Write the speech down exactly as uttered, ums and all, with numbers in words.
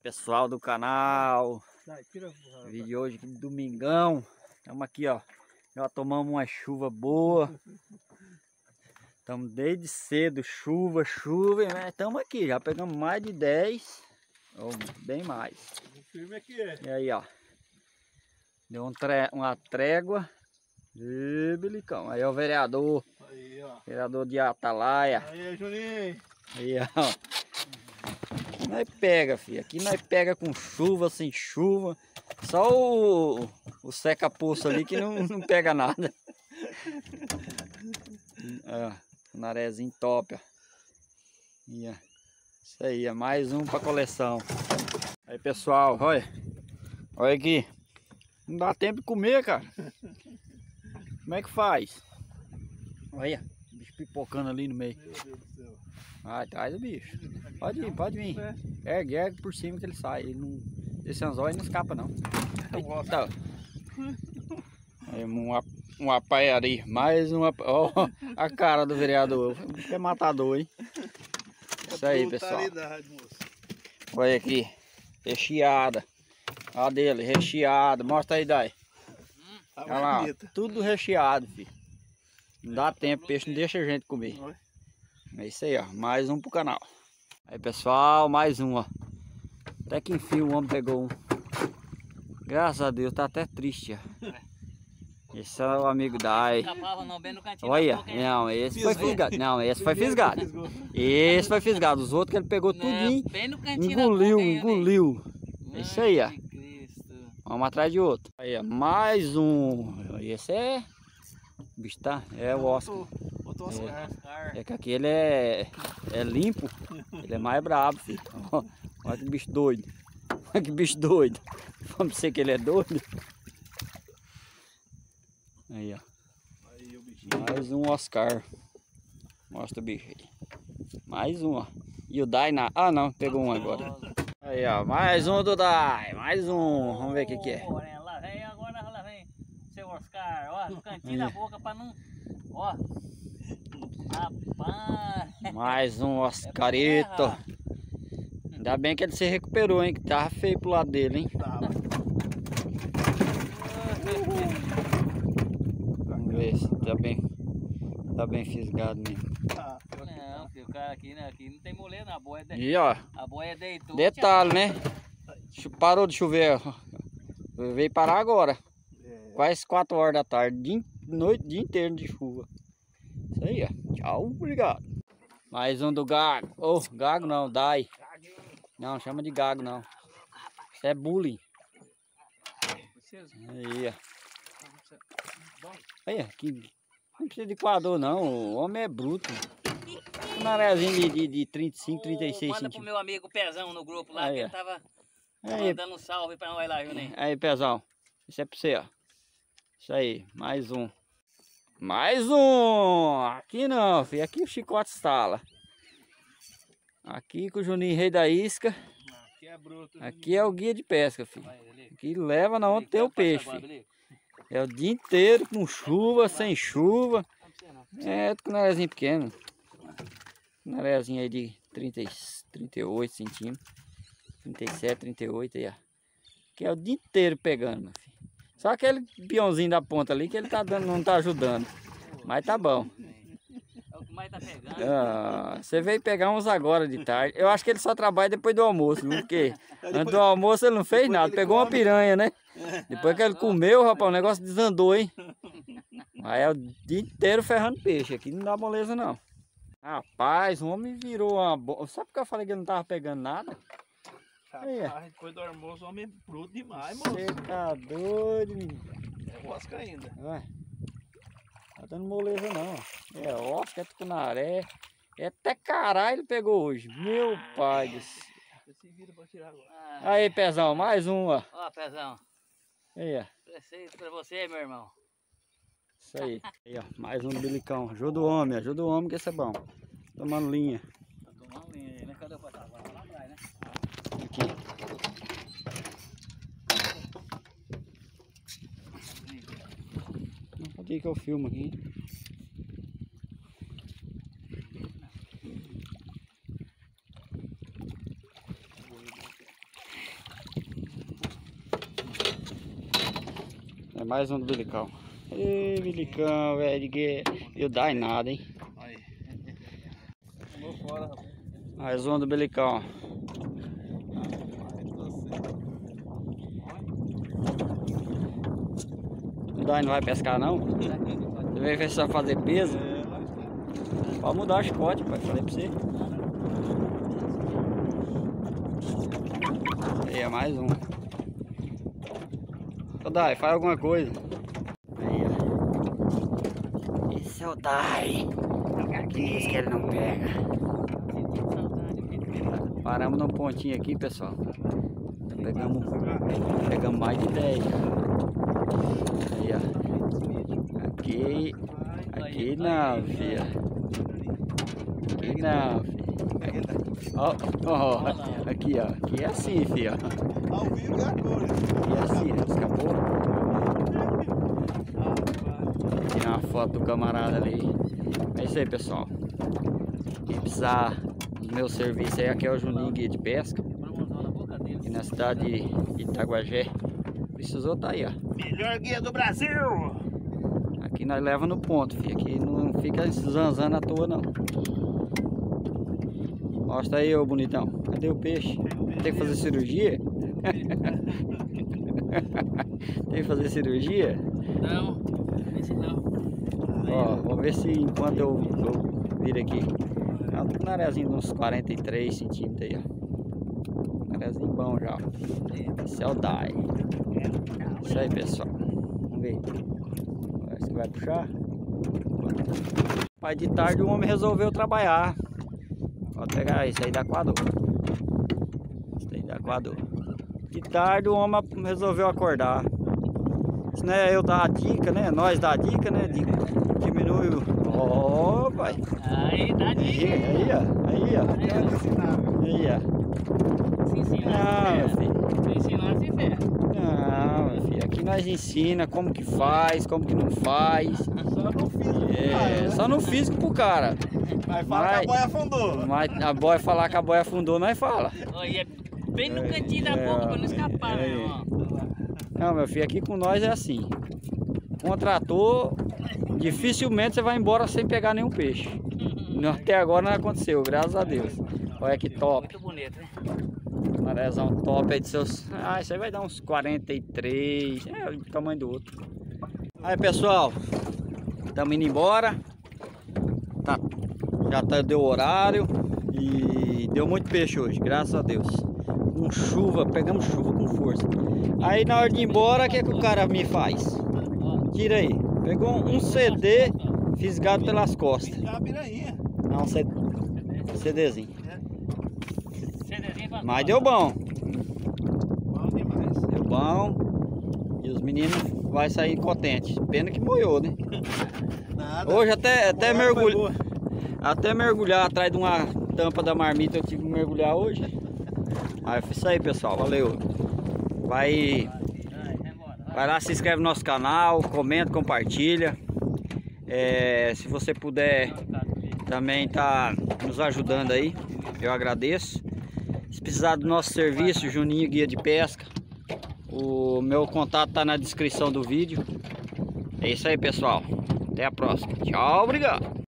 Pessoal do canal, vídeo de hoje, domingão. Estamos aqui, ó. Já tomamos uma chuva boa. Estamos desde cedo, chuva, chuva, né? Estamos aqui, já pegamos mais de dez, ou bem mais. E aí, ó. Deu um tre... uma trégua. E belicão. Aí, ó, o vereador. Aí, ó. Vereador de Atalaia. Aí, Juninho. Aí, ó. Nós pega, filho. Aqui nós pega com chuva, sem chuva. Só o, o seca-poço ali que não, não pega nada. Ó, o narezinho top, ó. E, ó. Isso aí, é mais um pra coleção. Aí, pessoal, olha. Olha aqui. Não dá tempo de comer, cara. Como é que faz? Olha, o bicho pipocando ali no meio. Meu Deus do céu. Ah, traz o bicho. Pode vir, pode vir. Ergue, ergue por cima que ele sai. Ele não... Esse anzol ele não escapa, não. Eita. É uma, uma paiaria. Mais uma... Ó, oh, a cara do vereador. É matador, hein? Isso aí, pessoal. Olha aqui. Recheada. Olha dele, recheada. Mostra aí, daí. Olha lá, tudo recheado, filho. Não dá tempo, peixe não deixa a gente comer. É isso aí, ó. Mais um pro canal. Aí, pessoal, mais um, ó. Até que enfim o homem pegou um. Graças a Deus, tá até triste, ó. Esse é o amigo Dai. Olha, não, esse foi fisgado. Não, esse foi fisgado. Esse foi fisgado. Os outros que ele pegou tudinho, engoliu, engoliu. É isso aí, ó. Vamos atrás de outro. Aí, ó, mais um. Esse é... O bicho tá... É o Oscar. Outro Oscar. É, é que aqui ele é... É limpo. Ele é mais brabo, filho. Ó, olha que bicho doido. Olha que bicho doido. Vamos dizer que ele é doido. Aí, ó. Aí, o bichinho. Mais um Oscar. Mostra o bicho aí. Mais um, ó. E o Dai na... Ah, não. Pegou um agora. Aí, ó, mais um do Dai, mais um, vamos ver o que que é. Lá vem, agora lá vem, seu Oscar, ó, no cantinho da boca pra não, ó, rapaz. Mais um Oscarito. É, ainda bem que ele se recuperou, hein, que tava feio pro lado dele, hein. Tava. Vamos ver se tá bem, tá bem fisgado mesmo. Tá. Não, filho, o cara aqui, né? Aqui não tem molê, não. A boia, de... e, ó, a boia deitou. Detalhe, né? Parou de chover. Veio parar agora. É. Quase quatro horas da tarde. Dia, noite, dia inteiro de chuva. Isso aí, ó. Tchau, obrigado. Mais um do Gago. Oh, Gago não, Dai. Não, chama de Gago não. Isso é bullying. Aí, ó. Aí, aqui. Não precisa de coador, não. O homem é bruto. Um narezinho de, de, de trinta e cinco, trinta e seis centímetros. Manda pro meu amigo Pezão no grupo lá, aí, que ele tava aí, mandando um salve pra nós lá, Juninho. Aí, Pezão. Isso é pra você, ó. Isso aí. Mais um. Mais um! Aqui não, filho. Aqui o Chicote Sala. Aqui com o Juninho Rei da Isca. Aqui é bruto. Aqui é o guia de pesca, filho. Aqui leva na onde tem o peixe, filho. É o dia inteiro com chuva, sem chuva. É, com narezinho pequeno. Narezinho aí de trinta, trinta e oito centímetros. trinta e sete, trinta e oito aí, ó. Que é o dia inteiro pegando, meu filho. Só aquele peãozinho da ponta ali que ele tá dando, não tá ajudando. Mas tá bom. É o que mais tá pegando. Ah, você veio pegar uns agora de tarde. Eu acho que ele só trabalha depois do almoço, viu? Porque antes do almoço ele não fez nada. Pegou uma piranha, né? Depois que ele comeu, rapaz, o negócio desandou, hein? Mas é o dia inteiro ferrando peixe. Aqui não dá moleza, não. Rapaz, o homem virou uma boa. Sabe por que eu falei que ele não tava pegando nada? Rapaz, depois do almoço, o homem é bruto demais, mano. Você tá doido, menino. É Osca ainda. Não tá dando moleza, não. É Osca, é tucunaré. É até caralho ele pegou hoje. Meu pai do céu. Esse vira pra tirar agora. Aí, Pezão, mais uma. Ó, Pezão. Aí, ó. Preceito pra você, meu irmão. Isso aí. Aí, ó, mais um belicão. Ajuda o homem, ajuda o homem que esse é bom. Tomando linha. Tá tomando linha aí, né? Cadê o patrão? Vai lá atrás, né? Aqui. Não pode que eu filmo aqui. É mais um do bilicão. Ei, bilicão, velho. Eu dá em nada, hein? Mais um do bilicão. O Dai não vai pescar, não? Você vai ver se vai fazer peso? Pode mudar o chicote, pai. Falei pra você. Aí, é mais um. Ô, Dai, faz alguma coisa. Aí, esse é o Dai. Diz que ele não pega. Paramos no pontinho aqui, pessoal. Pegamos, pegamos mais de dez. Aí, ó. Aqui. Aqui não, filha. Aqui não, filha. Ó, ó, ó. Aqui, ó. Aqui é assim, filha. Ao vivo é agora. Aqui é assim, né? Escapou. Vou tirar uma foto do camarada ali. É isso aí, pessoal. Quem precisar. Meu serviço aí, aqui é o Juninho Guia de Pesca, aqui na cidade de Itaguajé. Precisou, tá aí, ó. Melhor guia do Brasil! Aqui nós leva no ponto, filho. Aqui não fica zanzando à toa, não. Mostra aí, ô bonitão. Cadê o peixe? Tem que fazer cirurgia? Tem que fazer cirurgia? Não, não. Ó, vamos ver se enquanto eu, eu vir aqui. Tá com um narezinho de uns quarenta e três centímetros aí, ó. Narezinho bom já, ó. Esse é o Dai. Isso aí, pessoal. Vamos ver. Parece que vai puxar. Mas de tarde o homem resolveu trabalhar. Pode pegar isso aí da quadro. Isso aí da quadro. De tarde o homem resolveu acordar. Isso não é eu dar a dica, né? Nós dar a dica, né? Diminui o... Ó, oh, pai. Aí, dá dica. Aí, ó. Aí, ó. Aí, ó. Se ensinar, se ferra. Se ensinar, se ferra. Não, meu filho. Aqui nós ensina como que faz, como que não faz. Só no físico. É, cara, né? Só no físico pro cara. Mas fala mas, que a boia afundou. Mas a boia falar que a boia afundou, nós fala. Olha, bem no cantinho da boca, é, pra não escapar, é, né? Ó. Não, meu filho. Aqui com nós é assim. Contratou... Dificilmente você vai embora sem pegar nenhum peixe. Até agora não aconteceu, graças a Deus. Olha que top. Muito bonito, né? Marezão top aí de seus... Ah, isso aí vai dar uns quarenta e três. É o tamanho do outro. Aí, pessoal. Estamos indo embora. Tá. Já tá, deu horário. E deu muito peixe hoje, graças a Deus. Com chuva, pegamos chuva com força. Aí na hora de ir embora, o que é que o cara me faz? Tira aí. Pegou um C D fisgado pelas costas. Não, um CDzinho. Mas deu bom. Bom demais. Deu bom. E os meninos vão sair contentes. Pena que moiou, né? Nada. Hoje até, até, mergulho, até mergulhar atrás de uma tampa da marmita eu tive que mergulhar hoje. Mas é isso aí, pessoal. Valeu. Vai... Vai lá, se inscreve no nosso canal, comenta, compartilha. É, se você puder também tá nos ajudando aí, eu agradeço. Se precisar do nosso serviço, Juninho Guia de Pesca, o meu contato tá na descrição do vídeo. É isso aí, pessoal. Até a próxima. Tchau, obrigado.